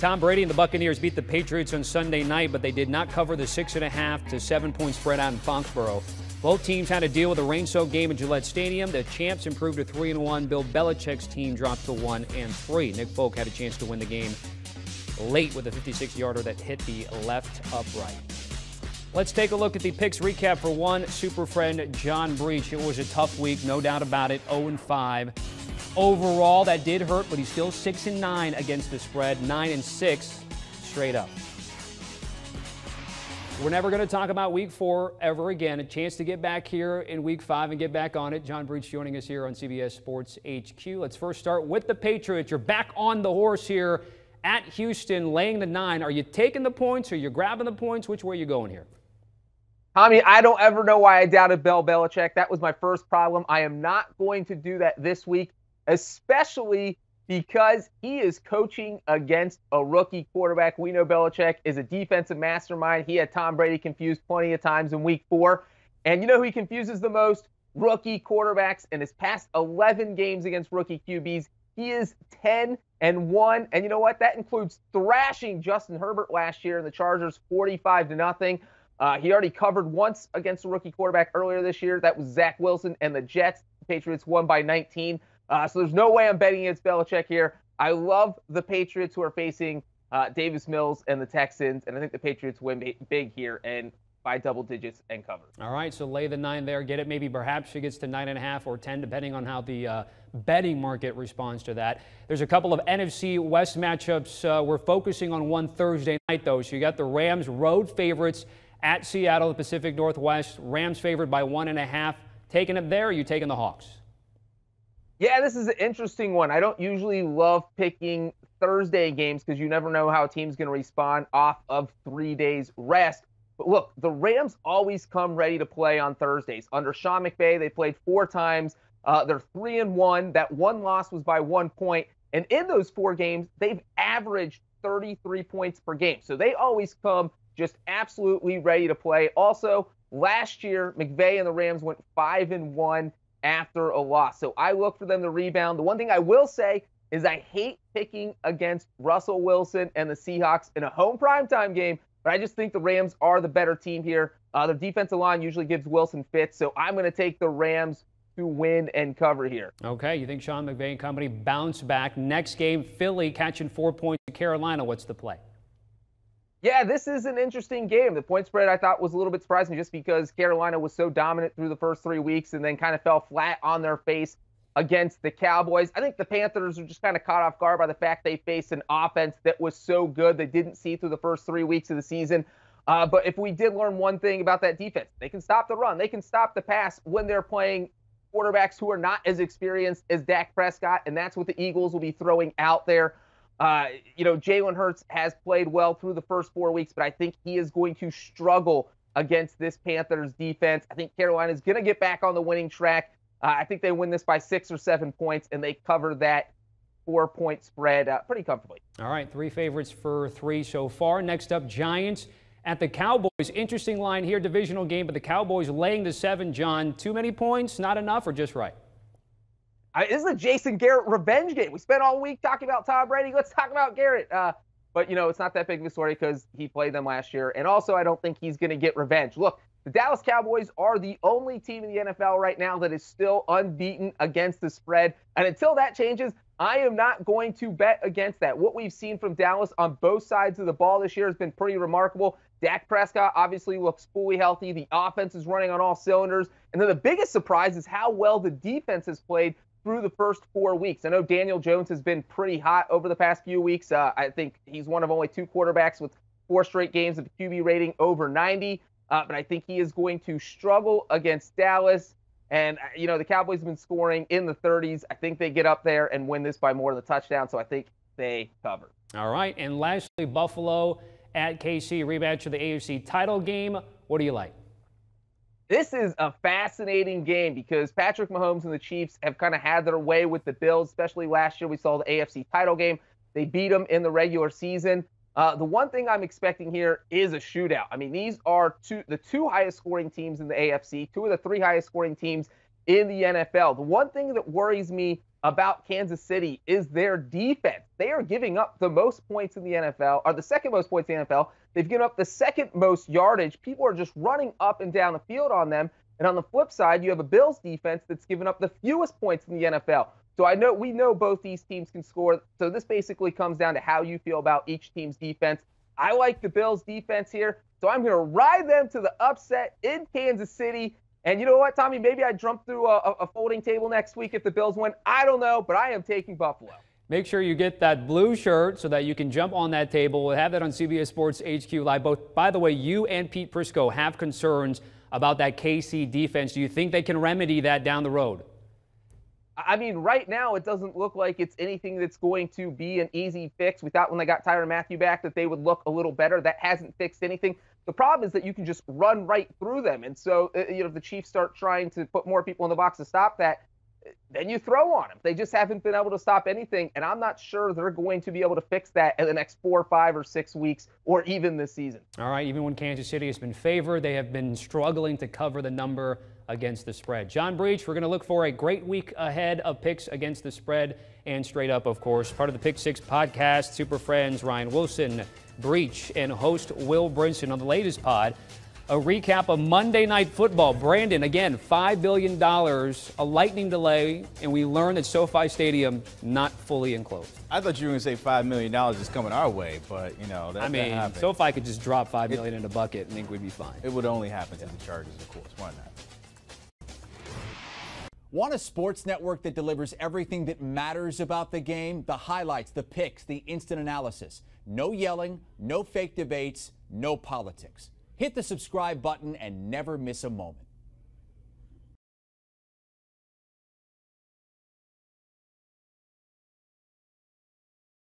Tom Brady and the Buccaneers beat the Patriots on Sunday night, but they did not cover the 6.5 to 7-point spread out in Foxborough. Both teams had to deal with a rain-soaked game at Gillette Stadium. The champs improved to 3-1. Bill Belichick's team dropped to 1-3. Nick Folk had a chance to win the game late with a 56-yarder that hit the left upright. Let's take a look at the picks recap for one super friend, John Breech. It was a tough week, no doubt about it, 0-5. Overall, that did hurt, but he's still 6-9 against the spread, 9-6 straight up. We're never going to talk about Week 4 ever again. A chance to get back here in Week 5 and get back on it. John Breech joining us here on CBS Sports HQ. Let's first start with the Patriots. You're back on the horse here at Houston, laying the 9. Are you taking the points? Or are you grabbing the points? Which way are you going here? Tommy, I don't ever know why I doubted Bill Belichick. That was my first problem. I am not going to do that this week, especially because he is coaching against a rookie quarterback. We know Belichick is a defensive mastermind. He had Tom Brady confused plenty of times in Week 4. And you know who he confuses the most? Rookie quarterbacks. In his past 11 games against rookie QBs, he is 10-1. And you know what? That includes thrashing Justin Herbert last year in the Chargers 45-0. He already covered once against a rookie quarterback earlier this year. That was Zach Wilson and the Jets. The Patriots won by 19. So there's no way I'm betting against Belichick here. I love the Patriots, who are facing Davis Mills and the Texans, and I think the Patriots win big here and by double digits and cover. All right, so lay the 9 there. Get it. Maybe perhaps she gets to 9.5 or 10, depending on how the betting market responds to that. There's a couple of NFC West matchups. We're focusing on one Thursday night, though. So you got the Rams road favorites at Seattle, the Pacific Northwest. Rams favored by 1.5. Taking it there, or are you taking the Hawks? Yeah, this is an interesting one. I don't usually love picking Thursday games because you never know how a team's going to respond off of 3 days rest. But look, the Rams always come ready to play on Thursdays. Under Sean McVay, they played 4 times. They're 3-1. That one loss was by 1 point. And in those 4 games, they've averaged 33 points per game. So they always come just absolutely ready to play. Also, last year, McVay and the Rams went 5-1. After a loss. So I look for them to rebound. The one thing I will say is I hate picking against Russell Wilson and the Seahawks in a home primetime game, but I just think the Rams are the better team here. Their defensive line usually gives Wilson fits, so I'm going to take the Rams to win and cover here. Okay, you think Sean McVay and company bounce back. Next game, Philly catching 4 points to Carolina. What's the play? Yeah, this is an interesting game. The point spread, I thought, was a little bit surprising just because Carolina was so dominant through the first 3 weeks and then kind of fell flat on their face against the Cowboys. I think the Panthers were just kind of caught off guard by the fact they faced an offense that was so good they didn't see through the first 3 weeks of the season. But if we did learn one thing about that defense, they can stop the run. They can stop the pass when they're playing quarterbacks who are not as experienced as Dak Prescott, and that's what the Eagles will be throwing out there. You know, Jalen Hurts has played well through the first 4 weeks, but I think he is going to struggle against this Panthers defense. I think Carolina is going to get back on the winning track. I think they win this by 6 or 7 points, and they cover that 4-point spread pretty comfortably. All right, 3 favorites for 3 so far. Next up, Giants at the Cowboys. Interesting line here, divisional game, but the Cowboys laying the 7, John. Too many points, not enough, or just right? This is a Jason Garrett revenge game. We spent all week talking about Tom Brady. Let's talk about Garrett. But, you know, it's not that big of a story because he played them last year. And also, I don't think he's going to get revenge. Look, the Dallas Cowboys are the only team in the NFL right now that is still unbeaten against the spread. And until that changes, I am not going to bet against that. What we've seen from Dallas on both sides of the ball this year has been pretty remarkable. Dak Prescott obviously looks fully healthy. The offense is running on all cylinders. And then the biggest surprise is how well the defense has played through the first 4 weeks. I know Daniel Jones has been pretty hot over the past few weeks. I think he's one of only 2 quarterbacks with 4 straight games of QB rating over 90. But I think he is going to struggle against Dallas. And, you know, the Cowboys have been scoring in the 30s. I think they get up there and win this by more than a touchdown. So I think they cover. All right. And lastly, Buffalo at KC, rematch of the AFC title game. What do you like? This is a fascinating game because Patrick Mahomes and the Chiefs have kind of had their way with the Bills, especially last year. We saw the AFC title game. They beat them in the regular season. The one thing I'm expecting here is a shootout. I mean, these are the two highest scoring teams in the AFC, 2 of the 3 highest scoring teams in the NFL. The one thing that worries me about Kansas City is their defense. They are giving up the most points in the NFL, or the second most points in the NFL. They've given up the second most yardage. People are just running up and down the field on them. And on the flip side, you have a Bills defense that's given up the fewest points in the NFL. So we know both these teams can score. So this basically comes down to how you feel about each team's defense. I like the Bills defense here, so I'm going to ride them to the upset in Kansas City. And you know what, Tommy? Maybe I jump through a folding table next week if the Bills win. I don't know, but I am taking Buffalo. Make sure you get that blue shirt so that you can jump on that table. We'll have that on CBS Sports HQ Live. Both, by the way, you and Pete Prisco have concerns about that KC defense. Do you think they can remedy that down the road? I mean, right now it doesn't look like it's anything that's going to be an easy fix. We thought when they got Tyrann Mathieu back that they would look a little better. That hasn't fixed anything. The problem is that you can just run right through them. And so, you know, if the Chiefs start trying to put more people in the box to stop that, then you throw on them. They just haven't been able to stop anything. And I'm not sure they're going to be able to fix that in the next 4, 5, or 6 weeks, or even this season. All right. Even when Kansas City has been favored, they have been struggling to cover the number against the spread. John Breech, we're going to look for a great week ahead of picks against the spread and straight up, of course. Part of the Pick Six podcast, Super Friends, Ryan Wilson, Breech, and host Will Brinson on the latest pod. A recap of Monday Night Football. Brandon, again, $5 billion, a lightning delay, and we learn that SoFi Stadium not fully enclosed. I thought you were going to say $5 million is coming our way, but, you know, that happened. I mean, SoFi could just drop $5 million in a bucket and think we'd be fine. It would only happen to the Chargers, of course. Why not? Want a sports network that delivers everything that matters about the game? The highlights, the picks, the instant analysis. No yelling, no fake debates, no politics. Hit the subscribe button and never miss a moment.